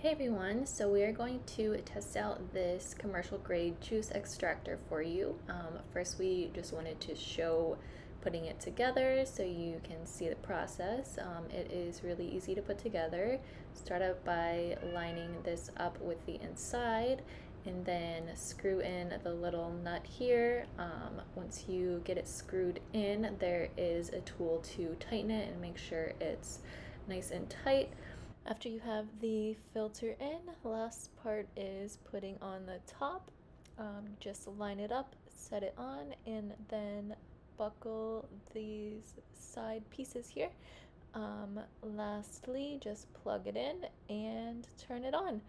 Hey everyone, so we are going to test out this commercial grade juice extractor for you. First we just wanted to show putting it together so you can see the process. It is really easy to put together. Start out by lining this up with the inside and then screw in the little nut here. Once you get it screwed in, there is a tool to tighten it and make sure it's nice and tight. After you have the filter in, last part is putting on the top. Just line it up, set it on, and then buckle these side pieces here. Lastly, just plug it in and turn it on.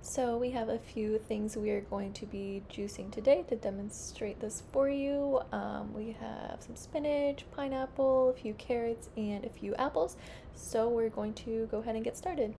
So we have a few things we are going to be juicing today to demonstrate this for you. We have some spinach, pineapple, a few carrots, and a few apples. So we're going to go ahead and get started.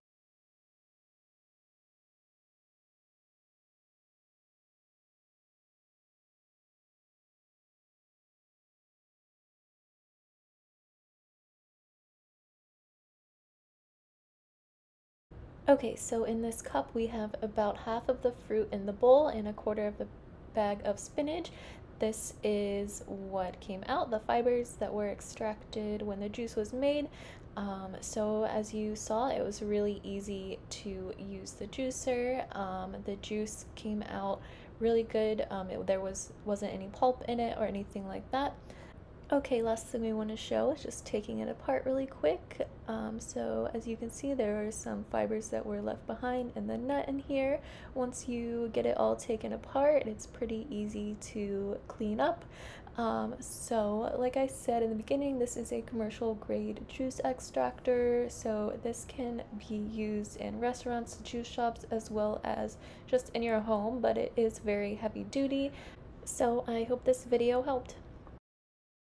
Okay, so in this cup we have about half of the fruit in the bowl and a quarter of the bag of spinach. This is what came out, the fibers that were extracted when the juice was made. So as you saw, it was really easy to use the juicer. The juice came out really good. There wasn't any pulp in it or anything like that. Okay, last thing we want to show is just taking it apart really quick. So as you can see, there are some fibers that were left behind and the nut in here. Once you get it all taken apart, it's pretty easy to clean up. So like I said in the beginning, this is a commercial grade juice extractor. So this can be used in restaurants, juice shops, as well as just in your home, but it is very heavy duty. So I hope this video helped.